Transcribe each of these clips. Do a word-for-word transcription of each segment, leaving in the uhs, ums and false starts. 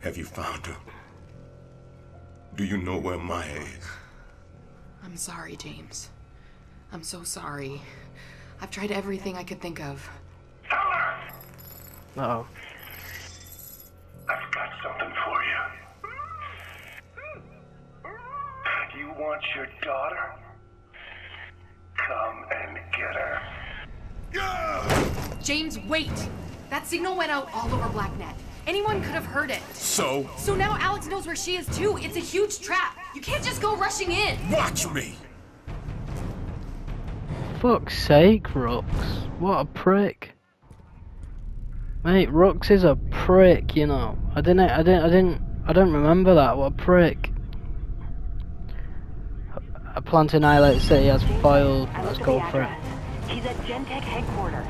Have you found her? Do you know where Maya is? I'm sorry, James. I'm so sorry. I've tried everything I could think of. Heller! Uh-oh. I've got something for you. Do you want your daughter? Come and get her. Yeah! James, wait! That signal went out all over Blacknet. Anyone could have heard it. So? So now Alex knows where she is too. It's a huge trap. You can't just go rushing in. Watch me! Fuck's sake, Rox. What a prick. Mate, Rox is a prick, you know. I didn't, I didn't, I didn't, I don't remember that. What a prick. A plant in Islet City has filed. Let's go for it. He's at GenTech headquarters.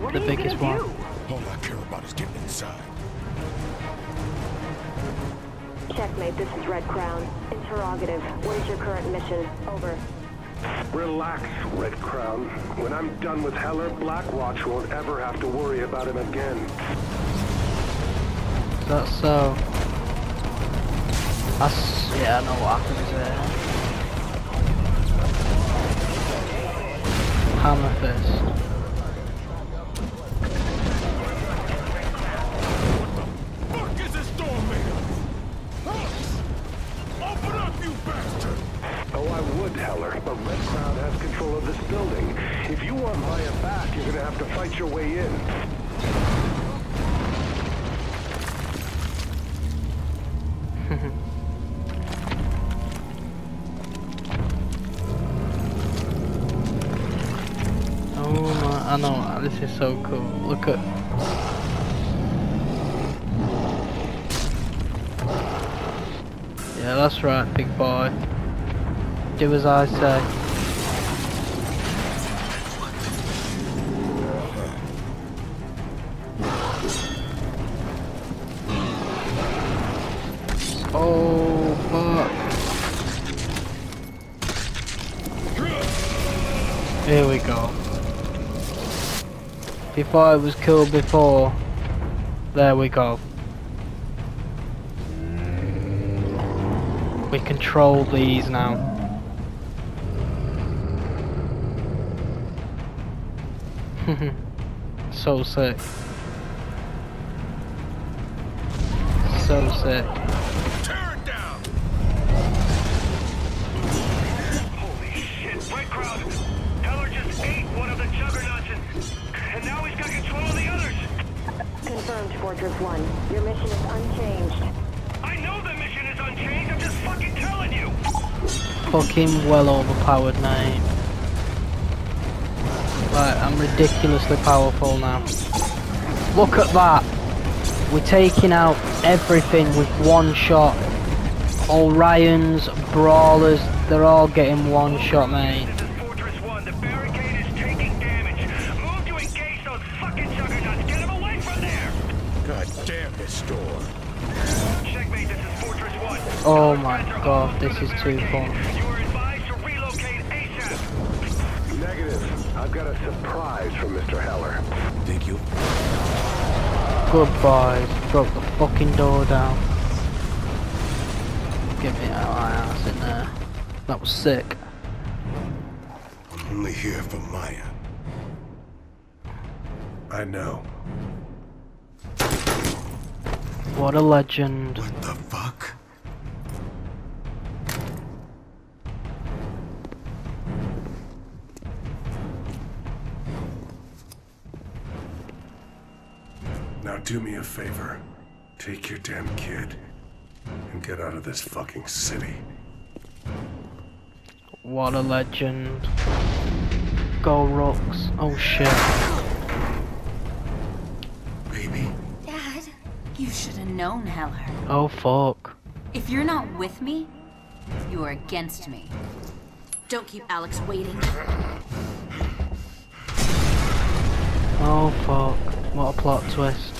What are you gonna do? All I care about is getting inside. Checkmate, this is Red Crown. Interrogative. What is your current mission? Over. Relax, Red Crown. When I'm done with Heller, Blackwatch won't ever have to worry about him again. Is that so? That's... yeah, I know what happens there. Hammer fist. Heller, but Red Crown has control of this building. If you want Maya back, you're gonna have to fight your way in. Oh, I know, this is so cool. Look at. Yeah, that's right, big boy. Do as I say. Oh, fuck. Here we go. Before it was killed before. There we go. We control these now. So sick. So sick. Tear it down. Holy shit, Red Crowd! Heller just ate one of the juggernauts and, and now he's got control of the others! Confirmed, Fortress One. Your mission is unchanged. I know the mission is unchanged, I'm just fucking telling you! Fucking well overpowered name. Right, I'm ridiculously powerful now. Look at that! We're taking out everything with one shot. Orions, Brawlers, they're all getting one shot, mate. This is Fortress One. The barricade is taking damage. Move to engage those fucking juggernauts. Get them away from there! God damn this door. Checkmate, this is Fortress One. Oh my god, this is too fun. I've got a surprise from Mister Heller. Thank you. Goodbye. Broke the fucking door down. Get me out of my ass in there. That was sick. I'm only here for Maya. I know. What a legend. What the fuck? Now do me a favor, take your damn kid, and get out of this fucking city. What a legend. Go Rox. Oh shit. Baby? Dad? You should have known, Heller. Oh fuck. If you're not with me, you are against me. Don't keep Alex waiting. Oh fuck. What a plot twist.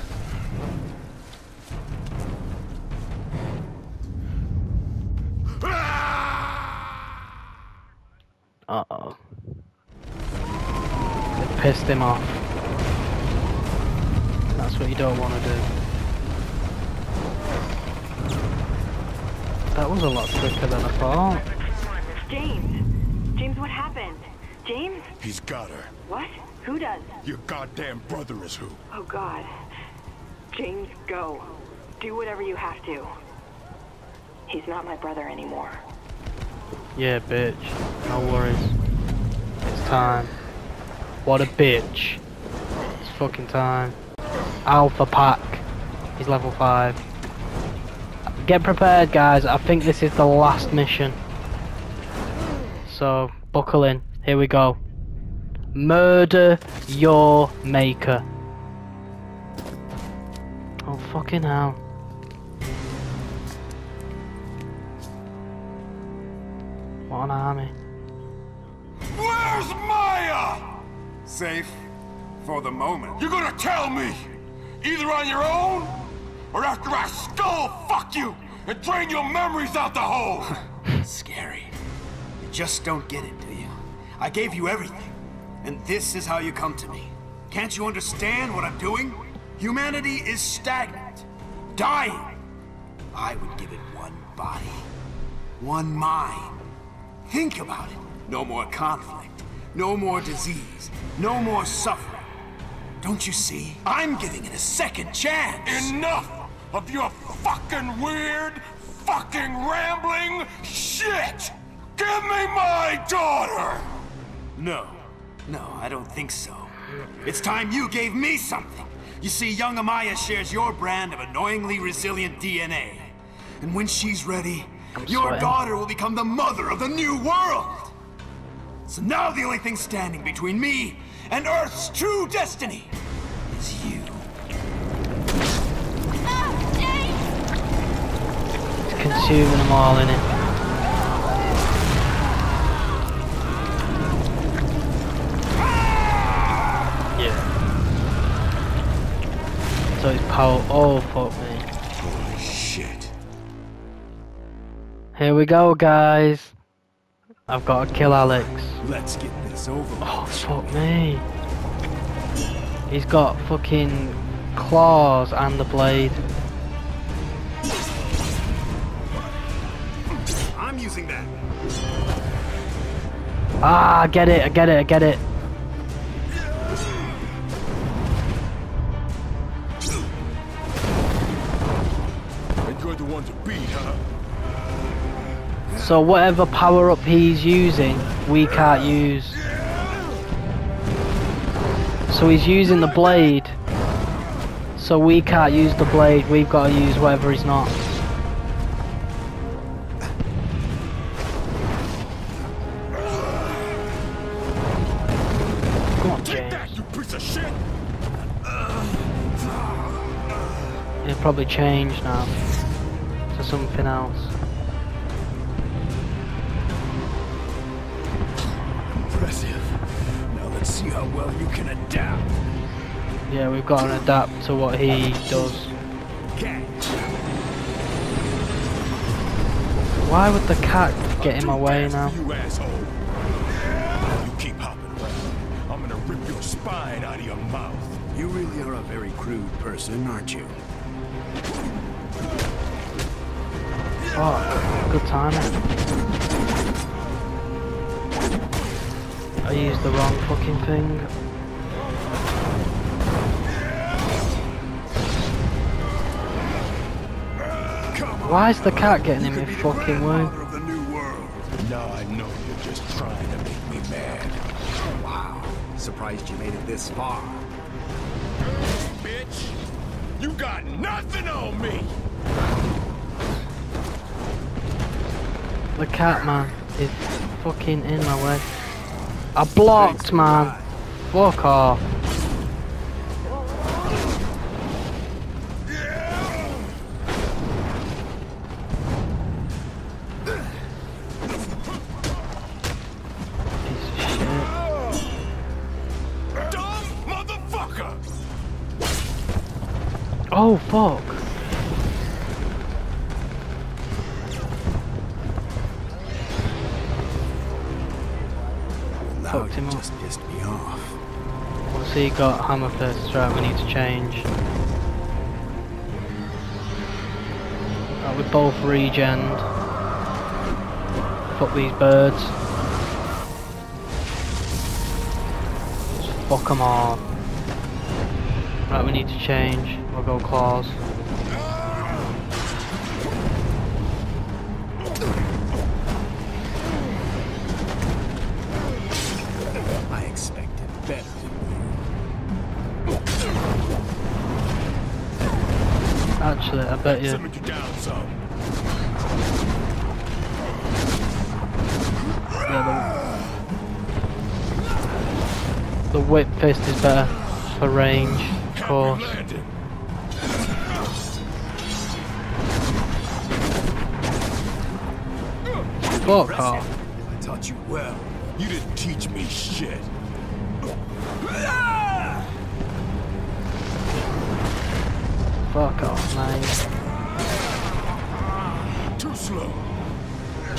Uh-oh. It pissed him off. That's what you don't want to do. That was a lot quicker than I thought. James! James, what happened? James? He's got her. What? Who does? Your goddamn brother is who. Oh, God. James, go. Do whatever you have to. He's not my brother anymore. Yeah, bitch. No worries. It's time. What a bitch. It's fucking time. Alpha Pack. He's level five. Get prepared, guys. I think this is the last mission. So, buckle in. Here we go. Murder your maker. Oh, fucking hell. What an army. Where's Maya? Safe for the moment. You're gonna tell me, either on your own, or after I skull fuck you and drain your memories out the hole. Scary. You just don't get it, do you? I gave you everything, and this is how you come to me. Can't you understand what I'm doing? Humanity is stagnant, dying. I would give it one body, one mind. Think about it. No more conflict, no more disease, no more suffering. Don't you see? I'm giving it a second chance. Enough of your fucking weird, fucking rambling shit. Give me my daughter. No. No, I don't think so. It's time you gave me something. You see, young Amaya shares your brand of annoyingly resilient D N A. And when she's ready, I'm your sweating. Daughter will become the mother of the new world. So now the only thing standing between me and Earth's true destiny is you. Oh, it's consuming them all, innit? So it's power. Oh, fuck me. Holy shit. Here we go, guys. I've got to kill Alex. Let's get this over. Oh, fuck me. He's got fucking claws and the blade. I'm using that. Ah, I get it, I get it, I get it. To beat, huh? So whatever power up he's using, we can't use. So he's using the blade. So we can't use the blade, we've got to use whatever he's not. Come on, James. It'll probably change now. Something else. Impressive. Now let's see how well you can adapt. Yeah, we've got to adapt to what he does. Why would the cat get in my way now? You keep hopping around. I'm gonna rip your spine out of your mouth. You really are a very crude person, aren't you? Oh, good timing. I used the wrong fucking thing. Why is the cat getting in my fucking way? Now I know you're just trying to make me mad. Wow, surprised you made it this far. Bitch, you got nothing on me. The cat, man, is fucking in my way. I blocked, man. Fuck off. Dumb motherfucker. Oh, fuck. Him just pissed me off. What's he got? Hammer first. Right, we need to change. Right, we're both regened. Fuck these birds. Just fuck them all. Right, we need to change. We'll go claws. I expected better. Actually, I bet you. Yeah, the, the whip fist is better for range, of course. Fuck off. I taught you well. You didn't teach me shit. Fuck off, man. Too slow.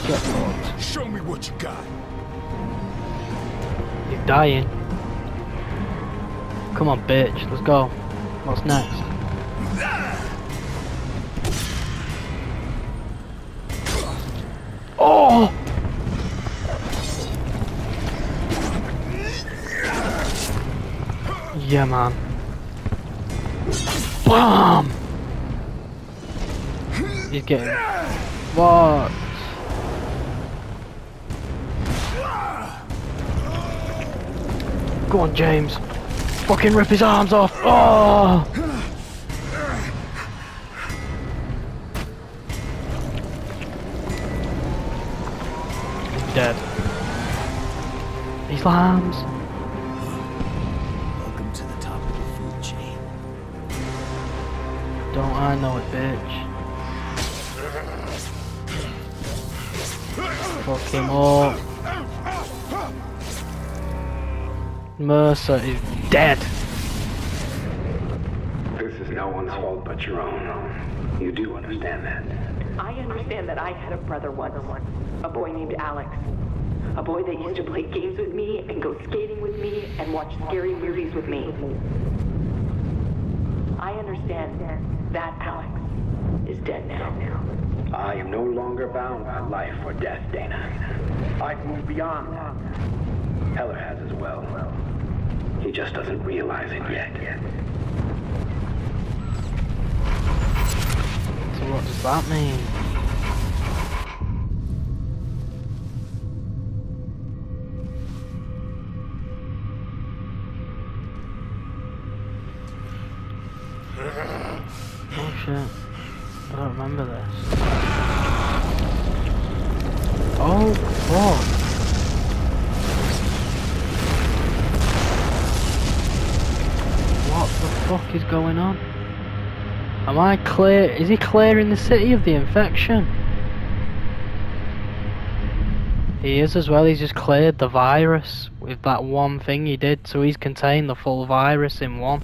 Get fucked. Show me what you got. You're dying. Come on, bitch. Let's go. What's next? Oh! Yeah, man. Bomb! He's getting what? Go on, James. Fucking rip his arms off. Oh! He's dead. These lambs. Don't I know it, bitch. Fuck him up. Mercer is dead. This is no one's fault but your own. You do understand that? I understand that I had a brother once. A boy named Alex. A boy that used to play games with me and go skating with me and watch scary movies with me. I understand that Alex is dead now. I am no longer bound by life or death, Dana. I've moved beyond that. Heller has as well. He just doesn't realize it yet. So what does that mean? Oh shit, I don't remember this. Oh fuck. What the fuck is going on? Am I clear? Is he clearing the city of the infection? He is as well, he's just cleared the virus with that one thing he did, so he's contained the full virus in one.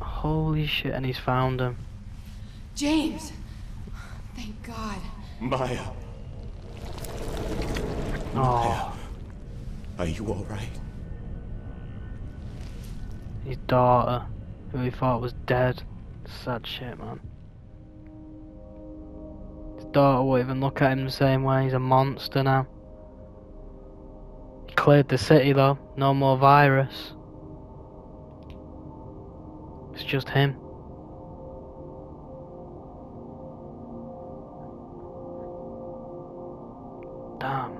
Holy shit, and he's found him. James! Thank God. Maya. Oh. Maya. Are you alright? His daughter, who he thought was dead. Sad shit, man. His daughter won't even look at him the same way. He's a monster now. He cleared the city though. No more virus. It's just him. Damn.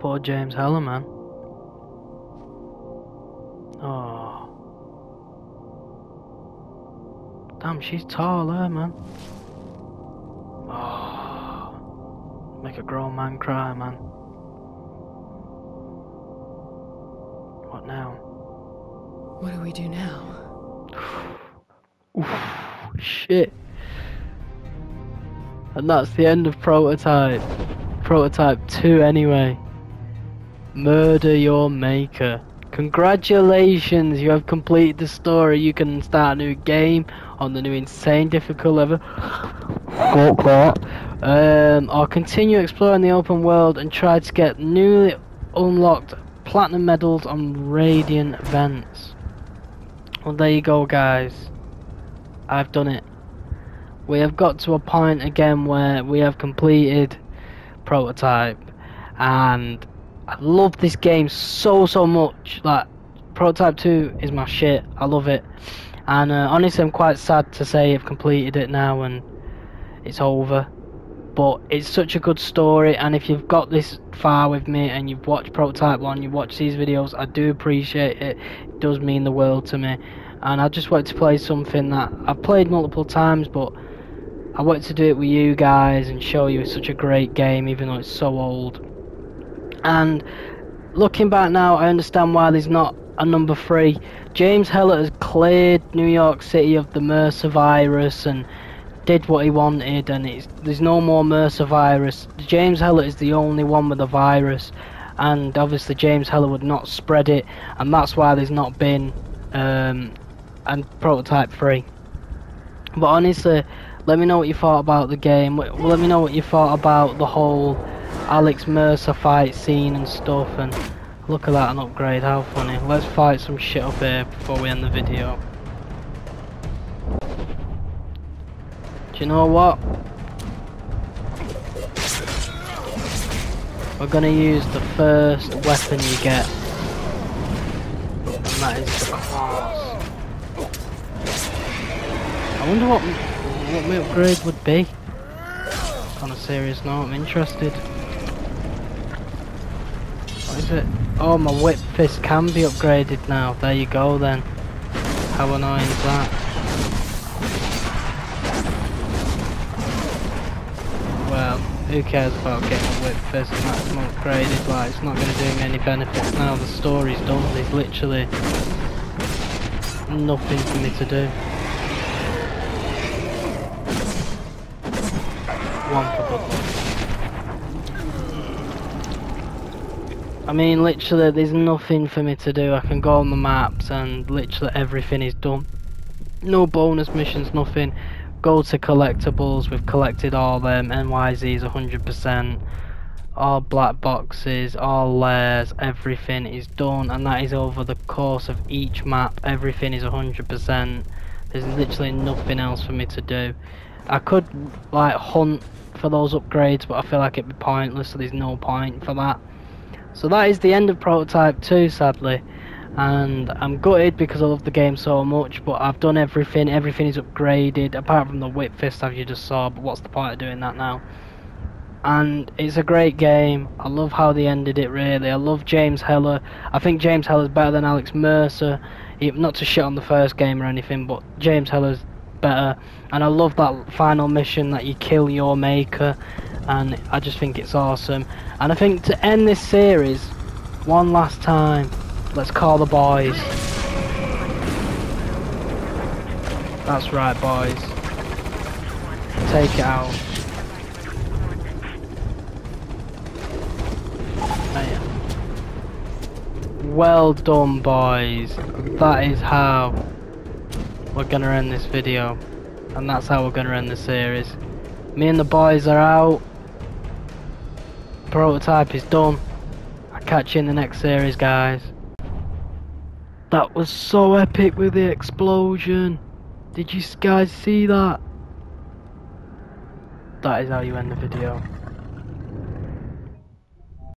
Poor James Heller, man. Oh. Damn, she's taller, man. Oh. Make a grown man cry, man. What now? What do we do now? Oof, shit. And that's the end of Prototype. Prototype two anyway. Murder your maker. Congratulations, you have completed the story. You can start a new game on the new insane difficult level. Fuck that. Um, or continue exploring the open world and try to get newly unlocked platinum medals on Radiant events. Well, there you go, guys. I've done it. We have got to a point again where we have completed Prototype, and I love this game so so much. Like, Prototype two is my shit. I love it, and uh, honestly I'm quite sad to say I've completed it now and it's over, but it's such a good story. And if you've got this far with me and you've watched Prototype one, you've watched these videos, I do appreciate it. It does mean the world to me, and I just wanted to play something that I've played multiple times, but I wanted to do it with you guys and show you it's such a great game, even though it's so old. And looking back now, I understand why there's not a number three. James Heller has cleared New York City of the Mercer virus and did what he wanted, and it's, there's no more Mercer virus. James Heller is the only one with a virus, and obviously James Heller would not spread it, and that's why there's not been um, and Prototype three. But honestly, let me know what you thought about the game. Let me know what you thought about the whole Alex Mercer fight scene and stuff. And look at that, an upgrade, how funny. Let's fight some shit up here before we end the video. Do you know what? We're gonna use the first weapon you get, and that is the claws. I wonder what what my upgrade would be. On a serious note, I'm interested. What is it? Oh, my whip fist can be upgraded now. There you go then. How annoying is that? Well, who cares about getting a whip fist and that's upgraded? Like, it's not going to do me any benefits now. The story's done. There's literally nothing for me to do. One for Bloodborne. I mean, literally, there's nothing for me to do. I can go on the maps and literally everything is done. No bonus missions, nothing. Go to collectibles, we've collected all them. N Y Zs one hundred percent. All black boxes, all layers, everything is done. And that is over the course of each map. Everything is one hundred percent. There's literally nothing else for me to do. I could, like, hunt for those upgrades, but I feel like it'd be pointless, so there's no point for that. So that is the end of Prototype two, sadly, and I'm gutted because I love the game so much, but I've done everything, everything is upgraded, apart from the whip fist as you just saw, but what's the point of doing that now? And it's a great game. I love how they ended it, really. I love James Heller. I think James Heller's better than Alex Mercer, he, not to shit on the first game or anything, but James Heller's better, and I love that final mission that you kill your maker, and I just think it's awesome. And I think to end this series one last time, let's call the boys. That's right, boys, take it out. Well done, boys. That is how we're gonna end this video, and that's how we're gonna end the series. Me and the boys are out. Prototype is done. I'll catch you in the next series, guys. That was so epic with the explosion. Did you guys see that? That is how you end the video.